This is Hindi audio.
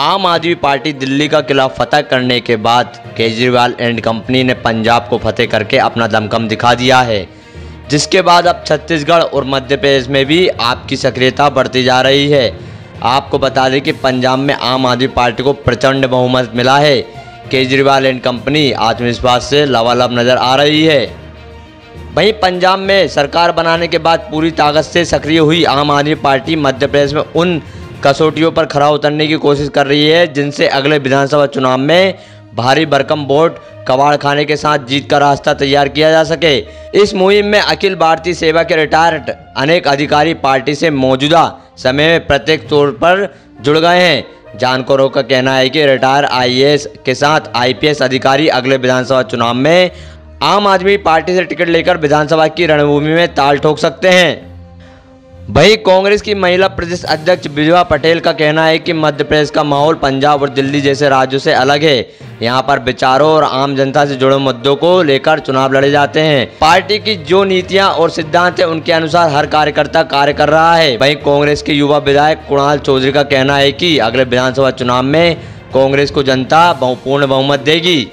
आम आदमी पार्टी दिल्ली का किला फतह करने के बाद केजरीवाल एंड कंपनी ने पंजाब को फतेह करके अपना दमखम दिखा दिया है, जिसके बाद अब छत्तीसगढ़ और मध्य प्रदेश में भी आपकी सक्रियता बढ़ती जा रही है। आपको बता दें कि पंजाब में आम आदमी पार्टी को प्रचंड बहुमत मिला है। केजरीवाल एंड कंपनी आत्मविश्वास से लबालब नजर आ रही है। वहीं पंजाब में सरकार बनाने के बाद पूरी ताकत से सक्रिय हुई आम आदमी पार्टी मध्य प्रदेश में उन कसौटियों पर खरा उतरने की कोशिश कर रही है जिनसे अगले विधानसभा चुनाव में भारी भरकम वोट कबाड़ खाने के साथ जीत का रास्ता तैयार किया जा सके। इस मुहिम में अखिल भारतीय सेवा के रिटायर्ड अनेक अधिकारी पार्टी से मौजूदा समय में प्रत्येक तौर पर जुड़ गए हैं। जानकारों का कहना है कि रिटायर IAS के साथ IPS अधिकारी अगले विधानसभा चुनाव में आम आदमी पार्टी से टिकट लेकर विधानसभा की रणभूमि में ताल ठोक सकते हैं। वहीं कांग्रेस की महिला प्रदेश अध्यक्ष विज्ञा पटेल का कहना है कि मध्य प्रदेश का माहौल पंजाब और दिल्ली जैसे राज्यों से अलग है। यहां पर विचारों और आम जनता से जुड़े मुद्दों को लेकर चुनाव लड़े जाते हैं। पार्टी की जो नीतियां और सिद्धांत है उनके अनुसार हर कार्यकर्ता कार्य कर रहा है। वहीं कांग्रेस के युवा विधायक कुणाल चौधरी का कहना है कि अगले विधानसभा चुनाव में कांग्रेस को जनता पूर्ण बहुमत देगी।